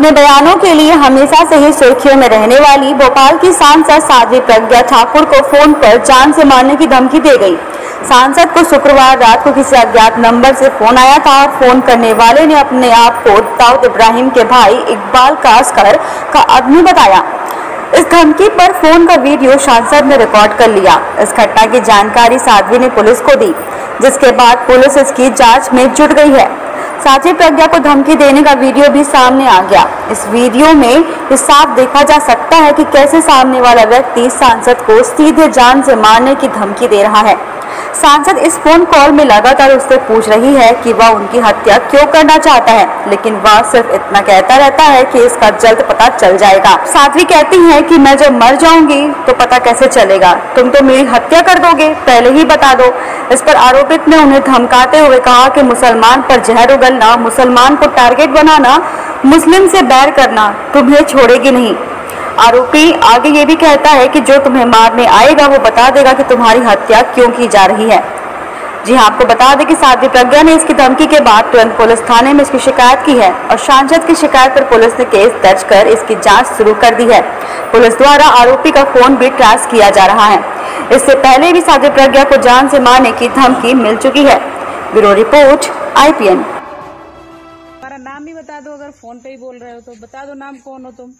अपने बयानों के लिए हमेशा से ही सुर्खियों में रहने वाली भोपाल की सांसद साध्वी प्रज्ञा ठाकुर को फोन पर जान से मारने की धमकी दे गई। सांसद को शुक्रवार रात को किसी अज्ञात नंबर से फोन आया था और फोन करने वाले ने अपने आप को दाऊद इब्राहिम के भाई इकबाल कास्कर का आदमी बताया। इस धमकी पर फोन का वीडियो सांसद ने रिकॉर्ड कर लिया। इस घटना की जानकारी साध्वी ने पुलिस को दी, जिसके बाद पुलिस इसकी जांच में जुट गई है। साध्वी प्रज्ञा को धमकी देने का वीडियो भी सामने आ गया। इस वीडियो में साफ देखा जा सकता है कि कैसे सामने वाला व्यक्ति सांसद को सीधे जान से मारने की धमकी दे रहा है। सांसद इस फोन कॉल में लगातार उससे पूछ रही है कि वह उनकी हत्या क्यों करना चाहता है, लेकिन वह सिर्फ इतना कहता रहता है कि इसका जल्द पता चल जाएगा। साध्वी कहती है कि मैं जब मर जाऊंगी तो पता कैसे चलेगा, तुम तो मेरी हत्या कर दोगे, पहले ही बता दो। इस पर आरोपित ने उन्हें धमकाते हुए कहा कि मुसलमान पर जहर उगलना, मुसलमान को टारगेट बनाना, मुस्लिम से बैर करना तुम्हें छोड़ेगी नहीं। आरोपी आगे ये भी कहता है कि जो तुम्हें मारने आएगा वो बता देगा कि तुम्हारी हत्या क्यों की जा रही है। जी हाँ, आपको बता दें कि साध्वी प्रज्ञा ने इसकी धमकी के बाद तुरंत पुलिस थाने में इसकी शिकायत की है और सांसद की शिकायत पर पुलिस ने केस दर्ज कर इसकी जांच शुरू कर दी है। पुलिस द्वारा आरोपी का फोन भी ट्रेस किया जा रहा है। इससे पहले भी साध्वी प्रज्ञा को जान से मारने की धमकी मिल चुकी है। Bureau report IPN। हमारा नाम भी बता दो, अगर फोन पे ही बोल रहे हो तो बता दो नाम, कौन हो तुम?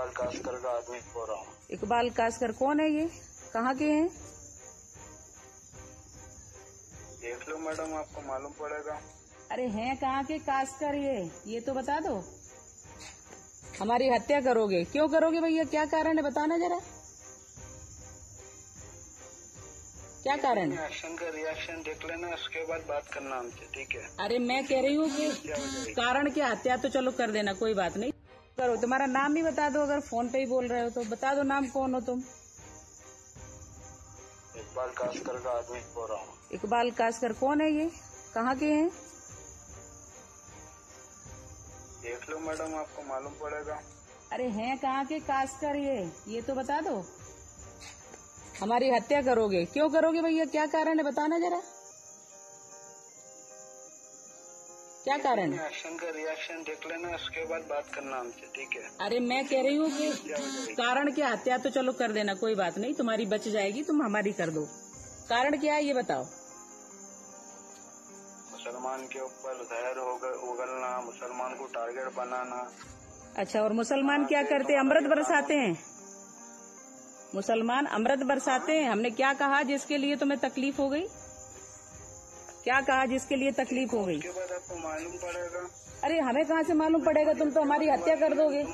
इकबाल कास्कर का आदमी बोल रहा हूँ। इकबाल कास्कर कौन है, ये कहाँ के हैं? देख लो मैडम, आपको मालूम पड़ेगा। अरे हैं कहाँ के कास्कर ये तो बता दो। हमारी हत्या करोगे, क्यों करोगे भैया? क्या कारण है बताना जरा, क्या कारण है? एक्शन का रिएक्शन देख लेना, उसके बाद बात करना हमसे, ठीक है? अरे मैं कह रही हूँ कि कारण क्या, हत्या तो चलो कर देना, कोई बात नहीं करो। तुम्हारा नाम भी बता दो, अगर फोन पे ही बोल रहे हो तो बता दो नाम, कौन हो तुम? इकबाल कास्कर का आदमी बोल रहा हूँ। इकबाल कास्कर कौन है, ये कहाँ के हैं? देख लो मैडम, आपको मालूम पड़ेगा। अरे हैं कहाँ के कास्कर ये तो बता दो। हमारी हत्या करोगे, क्यों करोगे भैया? क्या कारण है बताना जरा, क्या कारण है? एक्शन का रिएक्शन देख लेना, उसके बाद बात करना हमसे, ठीक है? अरे मैं कह रही हूँ कि कारण क्या, हत्या तो चलो कर देना, कोई बात नहीं, तुम्हारी बच जाएगी, तुम हमारी कर दो। कारण क्या है ये बताओ। मुसलमान के ऊपर जहर उगलना, मुसलमान को टारगेट बनाना। अच्छा, और मुसलमान क्या करते हैं? अमृत बरसाते हैं, मुसलमान अमृत बरसाते हैं। हमने क्या कहा जिसके लिए तुम्हें तकलीफ हो गई? क्या कहा जिसके लिए तकलीफ हो गई? आपको मालूम पड़ेगा। अरे हमें कहाँ से मालूम पड़ेगा, तुम तो हमारी हत्या कर दोगे। हम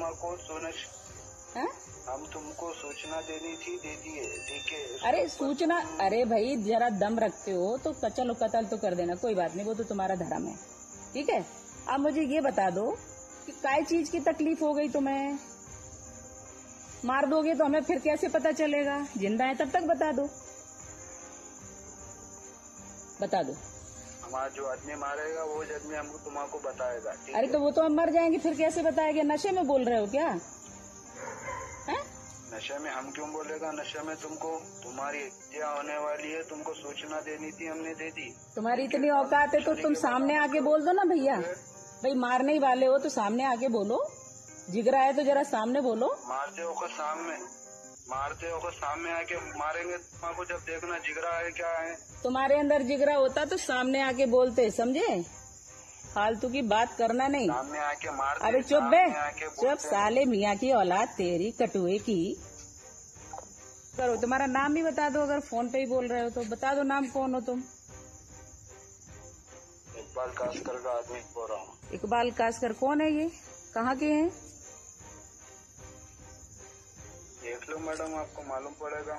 तुमको सूचना देनी थी, दे दिए, ठीक है? अरे सूचना, अरे भाई जरा दम रखते हो तो कत्ल तो कर देना, कोई बात नहीं, वो तो तुम्हारा धर्म है, ठीक है? अब मुझे ये बता दो कि काय चीज की तकलीफ हो गई तुम्हें? मार दोगे तो हमें फिर कैसे पता चलेगा? जिंदा है तब तक बता दो, बता दो। हमारा जो आदमी मारेगा वो आदमी हमको तुम्हारा बताएगा। अरे तो वो तो हम मर जाएंगे, फिर कैसे बताएगा? नशे में बोल रहे हो क्या? है? नशे में हम क्यों बोलेगा? नशे में तुमको तुम्हारी हत्या होने वाली है, तुमको सूचना देनी थी, हमने दे दी। तुम्हारी इतनी औकात है तो तुम सामने आके बोल दो ना भैया, भाई मारने ही वाले हो तो सामने आके बोलो, जिगरा है तो जरा सामने बोलो। मारते हो सामने, मारते हो सामने आके मारेंगे तुम्हारे, जब देखना जिगरा है क्या है तुम्हारे अंदर। जिगरा होता तो सामने आके बोलते, समझे? फालतू की बात करना नहीं, सामने आके मारते। अरे चुप बे, चुप साले मियाँ की औलाद तेरी कटुए की। करो, तुम्हारा नाम भी बता दो, अगर फोन पे ही बोल रहे हो तो बता दो नाम, कौन हो तुम? इकबाल कास्कर का आदमी बोल रहा हूँ। इकबाल कास्कर कौन है, ये कहाँ के है? देख लो मैडम, आपको मालूम पड़ेगा।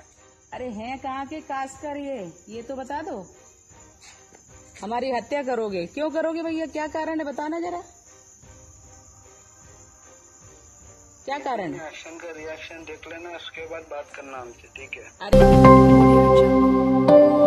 अरे हैं कहाँ के कास्कर ये तो बता दो। हमारी हत्या करोगे, क्यों करोगे भैया? क्या कारण है बताना जरा, क्या कारण है? एक्शन का रिएक्शन देख लेना, उसके बाद बात करना हमसे, ठीक है? अरे